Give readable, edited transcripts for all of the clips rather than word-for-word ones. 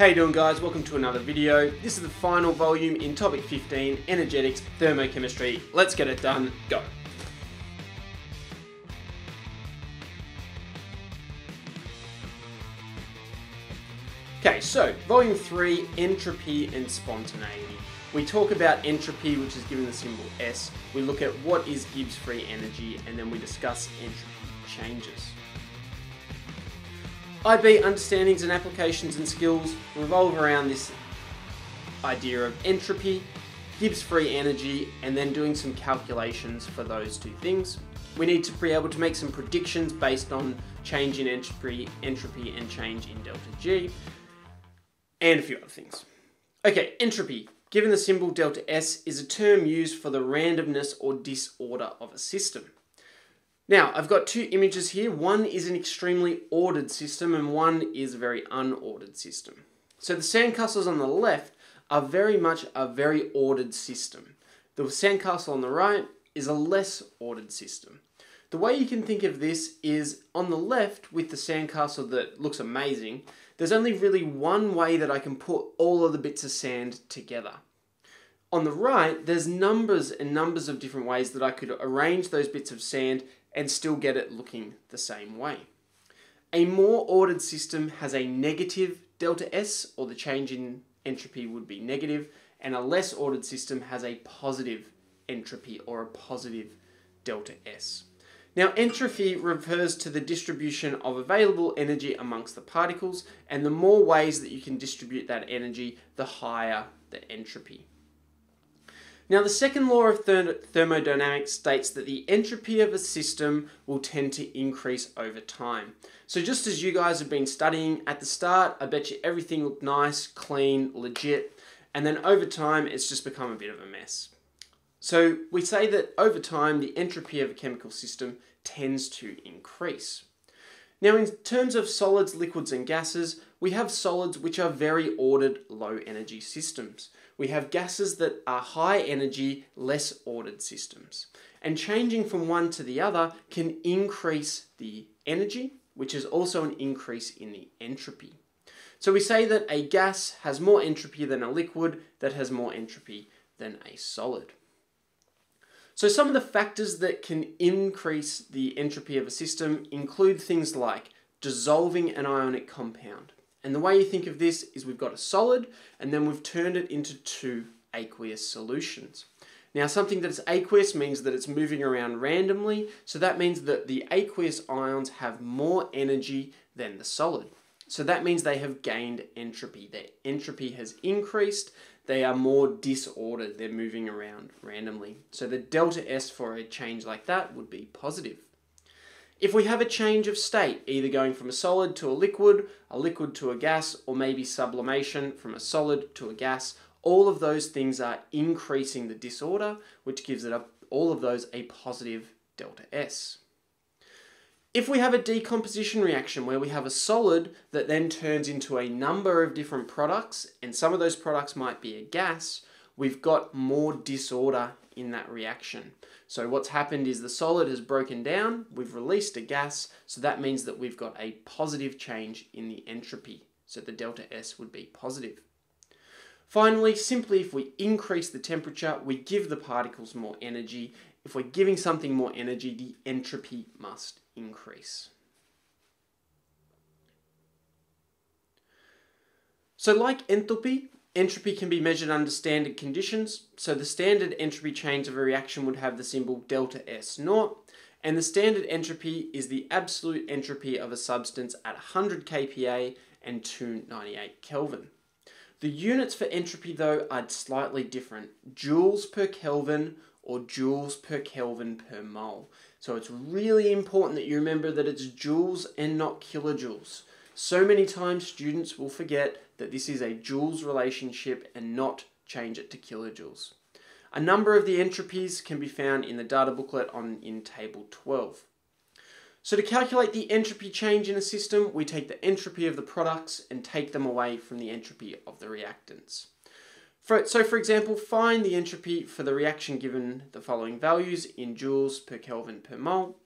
How you doing, guys? Welcome to another video. This is the final volume in topic 15, energetics, thermochemistry. Let's get it done, go. Okay, so volume 3, entropy and spontaneity. We talk about entropy, which is given the symbol S. We look at what is Gibbs free energy, and then we discuss entropy changes. IB understandings and applications and skills revolve around this idea of entropy, Gibbs free energy, and then doing some calculations for those two things. We need to be able to make some predictions based on change in entropy and change in delta G, and a few other things. Okay, entropy, given the symbol delta S, is a term used for the randomness or disorder of a system. Now, I've got two images here. One is an extremely ordered system and one is a very unordered system. So the sandcastles on the left are very much a very ordered system. The sandcastle on the right is a less ordered system. The way you can think of this is, on the left with the sandcastle that looks amazing, there's only really one way that I can put all of the bits of sand together. On the right, there's numbers and numbers of different ways that I could arrange those bits of sand and still get it looking the same way. A more ordered system has a negative delta S, or the change in entropy would be negative, and a less ordered system has a positive entropy or a positive delta S. Now, entropy refers to the distribution of available energy amongst the particles, and the more ways that you can distribute that energy, the higher the entropy. Now, the second law of thermodynamics states that the entropy of a system will tend to increase over time. So just as you guys have been studying, at the start, I bet you everything looked nice, clean, legit, and then over time, it's just become a bit of a mess. So we say that over time, the entropy of a chemical system tends to increase. Now, in terms of solids, liquids, and gases, we have solids which are very ordered, low energy systems. We have gases that are high energy, less ordered systems. And changing from one to the other can increase the energy, which is also an increase in the entropy. So we say that a gas has more entropy than a liquid, that has more entropy than a solid. So some of the factors that can increase the entropy of a system include things like dissolving an ionic compound. And the way you think of this is we've got a solid and then we've turned it into two aqueous solutions. Now, something that's aqueous means that it's moving around randomly, so that means that the aqueous ions have more energy than the solid. So that means they have gained entropy. Their entropy has increased. They are more disordered. They're moving around randomly. So the delta S for a change like that would be positive. If we have a change of state, either going from a solid to a liquid to a gas, or maybe sublimation from a solid to a gas, all of those things are increasing the disorder, which gives it all of those a positive delta S. If we have a decomposition reaction where we have a solid that then turns into a number of different products, and some of those products might be a gas, we've got more disorder in that reaction. So what's happened is the solid has broken down, we've released a gas, so that means that we've got a positive change in the entropy. So the delta S would be positive. Finally, simply if we increase the temperature, we give the particles more energy. If we're giving something more energy, the entropy must increase. So like enthalpy, entropy can be measured under standard conditions. So the standard entropy change of a reaction would have the symbol delta S naught, and the standard entropy is the absolute entropy of a substance at 100 kPa and 298 Kelvin. The units for entropy, though, are slightly different. Joules per Kelvin or joules per Kelvin per mole. So it's really important that you remember that it's joules and not kilojoules. So many times students will forget that this is a joules relationship and not change it to kilojoules. A number of the entropies can be found in the data booklet in table 12. So to calculate the entropy change in a system, we take the entropy of the products and take them away from the entropy of the reactants. So for example, find the entropy for the reaction given the following values in joules per Kelvin per mole.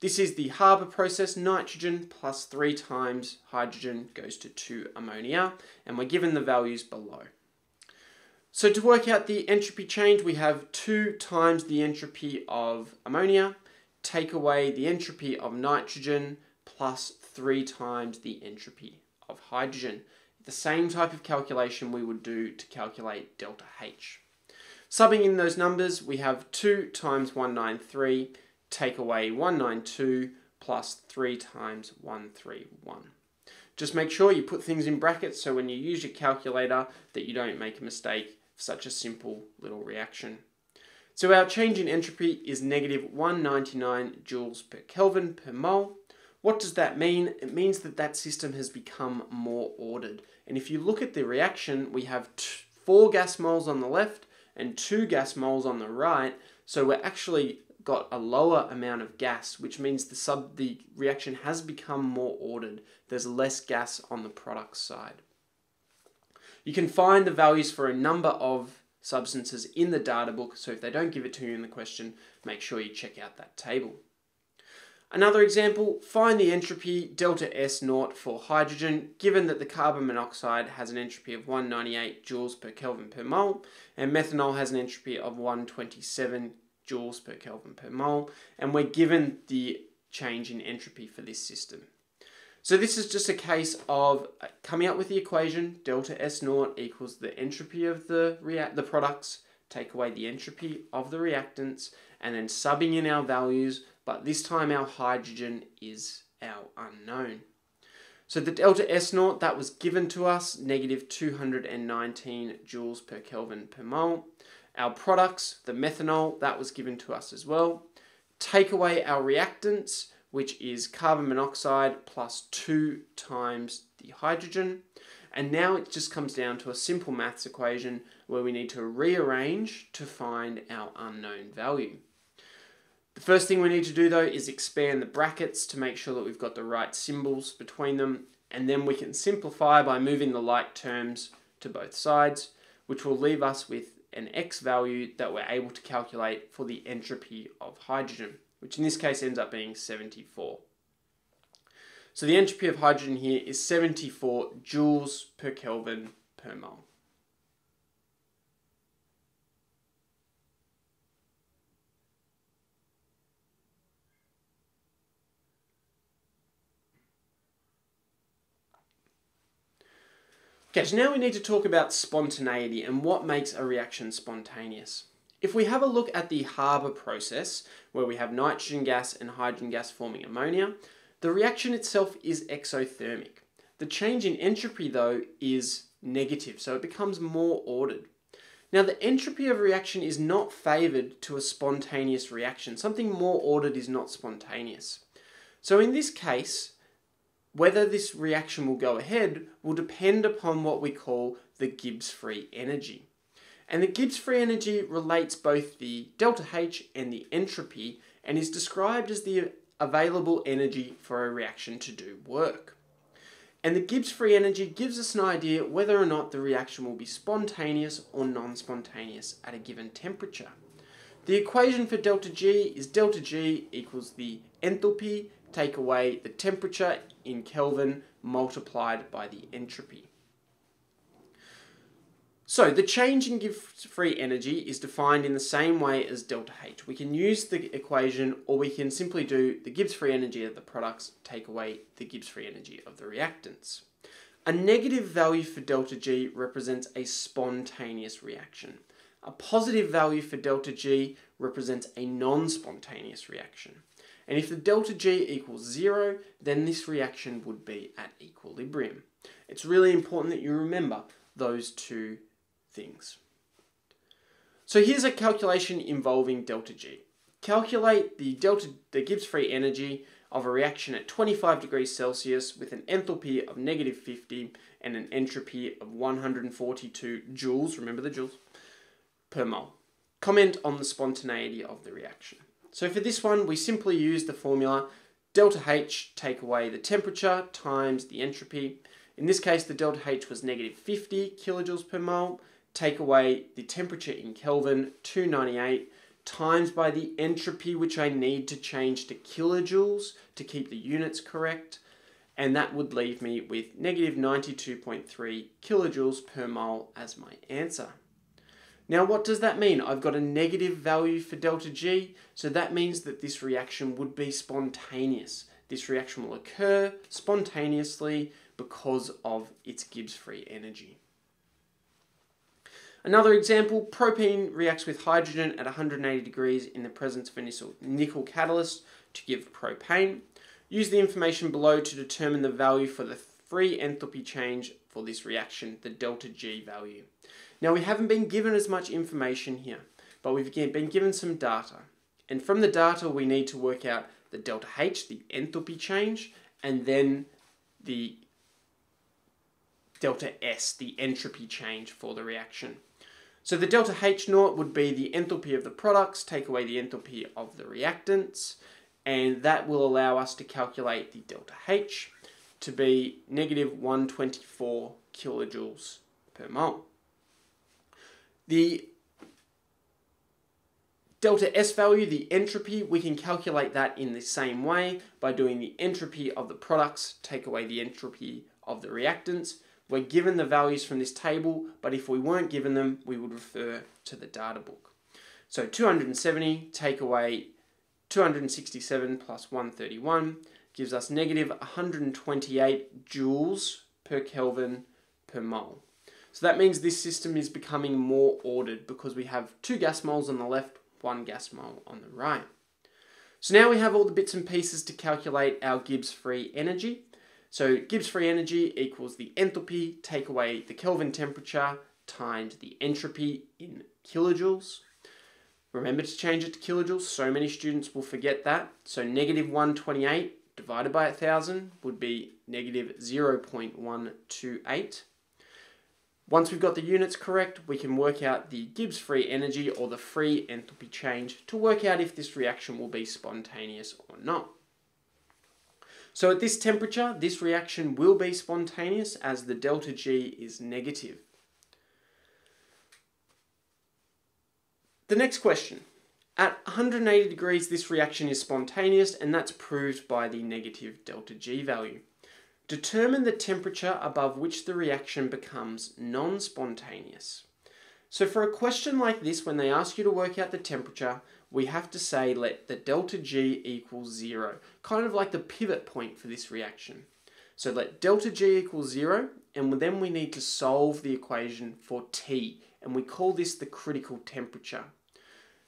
This is the Haber process. Nitrogen plus 3 times hydrogen goes to 2 ammonia, and we're given the values below. So to work out the entropy change, we have 2 times the entropy of ammonia, take away the entropy of nitrogen, plus 3 times the entropy of hydrogen. The same type of calculation we would do to calculate delta H. Subbing in those numbers, we have 2 times 193, take away 192, plus 3 times 131. Just make sure you put things in brackets so when you use your calculator that you don't make a mistake for such a simple little reaction. So our change in entropy is negative 199 joules per Kelvin per mole. What does that mean? It means that that system has become more ordered. And if you look at the reaction, we have 4 gas moles on the left and 2 gas moles on the right. So we're actually got a lower amount of gas, which means the reaction has become more ordered. There's less gas on the product side. You can find the values for a number of substances in the data book, so if they don't give it to you in the question, make sure you check out that table. Another example, find the entropy delta S naught for hydrogen, given that the carbon monoxide has an entropy of 198 joules per Kelvin per mole, and methanol has an entropy of 127 joules per Kelvin per mole, and we're given the change in entropy for this system. So this is just a case of coming up with the equation, delta S naught equals the entropy of the products, take away the entropy of the reactants, and then subbing in our values, but this time our hydrogen is our unknown. So the delta S naught that was given to us, negative 219 joules per Kelvin per mole. Our products, the methanol, that was given to us as well. Take away our reactants, which is carbon monoxide plus 2 times the hydrogen. And now it just comes down to a simple maths equation where we need to rearrange to find our unknown value. The first thing we need to do though is expand the brackets to make sure that we've got the right symbols between them, and then we can simplify by moving the like terms to both sides, which will leave us with an X value that we're able to calculate for the entropy of hydrogen, which in this case ends up being 74. So the entropy of hydrogen here is 74 joules per Kelvin per mole. Okay, so now we need to talk about spontaneity and what makes a reaction spontaneous. If we have a look at the Haber process, where we have nitrogen gas and hydrogen gas forming ammonia, the reaction itself is exothermic. The change in entropy though is negative, so it becomes more ordered. Now the entropy of a reaction is not favoured to a spontaneous reaction. Something more ordered is not spontaneous. So in this case, whether this reaction will go ahead will depend upon what we call the Gibbs free energy. And the Gibbs free energy relates both the delta H and the entropy and is described as the available energy for a reaction to do work. And the Gibbs free energy gives us an idea whether or not the reaction will be spontaneous or non-spontaneous at a given temperature. The equation for delta G is delta G equals the enthalpy, take away the temperature in Kelvin multiplied by the entropy. So the change in Gibbs free energy is defined in the same way as delta H. We can use the equation, or we can simply do the Gibbs free energy of the products, take away the Gibbs free energy of the reactants. A negative value for delta G represents a spontaneous reaction. A positive value for delta G represents a non-spontaneous reaction. And if the delta G equals 0, then this reaction would be at equilibrium. It's really important that you remember those two things. So here's a calculation involving delta G. Calculate the Gibbs free energy of a reaction at 25 degrees Celsius with an enthalpy of negative 50 and an entropy of 142 joules, remember the joules, per mole. Comment on the spontaneity of the reaction. So for this one, we simply use the formula delta H take away the temperature times the entropy. In this case, the delta H was negative 50 kilojoules per mole. Take away the temperature in Kelvin, 298, times by the entropy which I need to change to kilojoules to keep the units correct, and that would leave me with negative 92.3 kilojoules per mole as my answer. Now what does that mean? I've got a negative value for delta G, so that means that this reaction would be spontaneous. This reaction will occur spontaneously because of its Gibbs free energy. Another example, propene reacts with hydrogen at 180 degrees in the presence of a nickel catalyst to give propane. Use the information below to determine the value for the free enthalpy change for this reaction, the delta G value. Now we haven't been given as much information here, but we've been given some data. And from the data we need to work out the delta H, the enthalpy change, and then the delta S, the entropy change for the reaction. So the delta H0 would be the enthalpy of the products, take away the enthalpy of the reactants, and that will allow us to calculate the delta H to be negative 124 kilojoules per mole. The delta S value, the entropy, we can calculate that in the same way by doing the entropy of the products, take away the entropy of the reactants. We're given the values from this table, but if we weren't given them, we would refer to the data book. So 270 take away 267 plus 131 gives us negative 128 joules per Kelvin per mole. So that means this system is becoming more ordered because we have two gas moles on the left, one gas mole on the right. So now we have all the bits and pieces to calculate our Gibbs free energy. So Gibbs free energy equals the enthalpy, take away the Kelvin temperature, times the entropy in kilojoules. Remember to change it to kilojoules, so many students will forget that. So negative 128 divided by 1,000 would be negative 0.128. Once we've got the units correct, we can work out the Gibbs free energy or the free enthalpy change to work out if this reaction will be spontaneous or not. So at this temperature, this reaction will be spontaneous as the delta G is negative. The next question. At 180 degrees, this reaction is spontaneous, and that's proved by the negative delta G value. Determine the temperature above which the reaction becomes non-spontaneous. So for a question like this, when they ask you to work out the temperature, we have to say let the delta G equal 0, kind of like the pivot point for this reaction. So let delta G equal 0, and then we need to solve the equation for T, and we call this the critical temperature.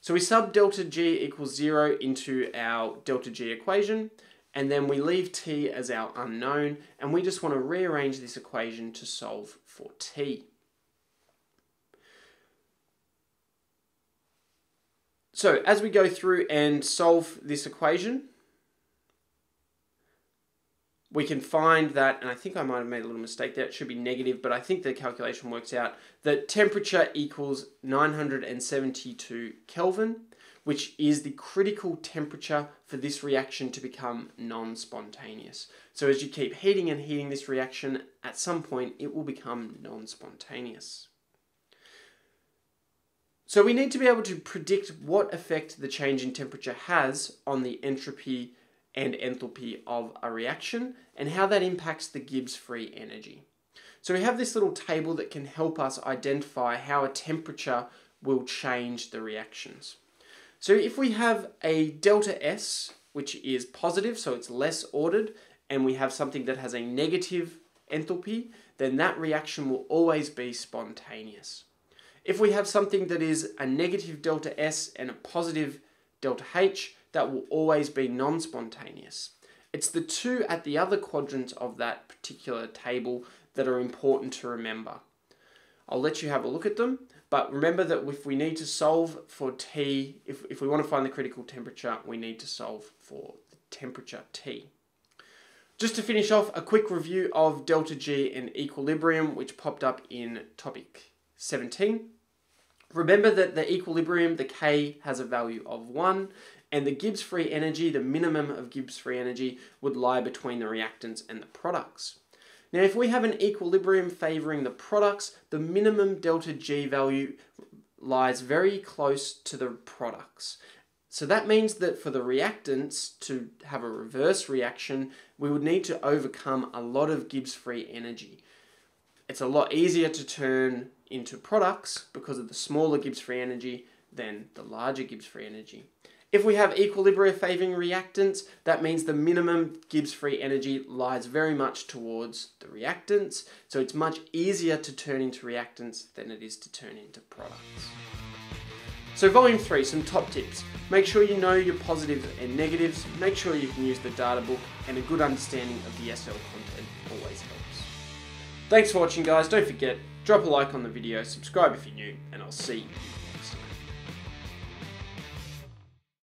So we sub delta G equals 0 into our delta G equation, and then we leave T as our unknown, and we just want to rearrange this equation to solve for T. So as we go through and solve this equation, we can find that, and I think I might have made a little mistake there, it should be negative, but I think the calculation works out, that temperature equals 972 Kelvin, which is the critical temperature for this reaction to become non-spontaneous. So as you keep heating and heating this reaction, at some point it will become non-spontaneous. So we need to be able to predict what effect the change in temperature has on the entropy and enthalpy of a reaction and how that impacts the Gibbs free energy. So we have this little table that can help us identify how a temperature will change the reactions. So if we have a delta S, which is positive, so it's less ordered, and we have something that has a negative enthalpy, then that reaction will always be spontaneous. If we have something that is a negative delta S and a positive delta H, that will always be non-spontaneous. It's the two at the other quadrants of that particular table that are important to remember. I'll let you have a look at them, but remember that if we need to solve for T, if we want to find the critical temperature, we need to solve for the temperature T. Just to finish off, a quick review of delta G and equilibrium, which popped up in topic 17. Remember that the equilibrium, the K, has a value of 1, and the Gibbs free energy, the minimum of Gibbs free energy, would lie between the reactants and the products. Now if we have an equilibrium favouring the products, the minimum delta G value lies very close to the products. So that means that for the reactants to have a reverse reaction, we would need to overcome a lot of Gibbs free energy. It's a lot easier to turn into products because of the smaller Gibbs free energy than the larger Gibbs free energy. If we have equilibria-favouring reactants, that means the minimum Gibbs free energy lies very much towards the reactants, so it's much easier to turn into reactants than it is to turn into products. So Volume 3, some top tips. Make sure you know your positives and negatives, make sure you can use the data book, and a good understanding of the SL content always helps. Thanks for watching, guys. Don't forget, drop a like on the video, subscribe if you're new, and I'll see you.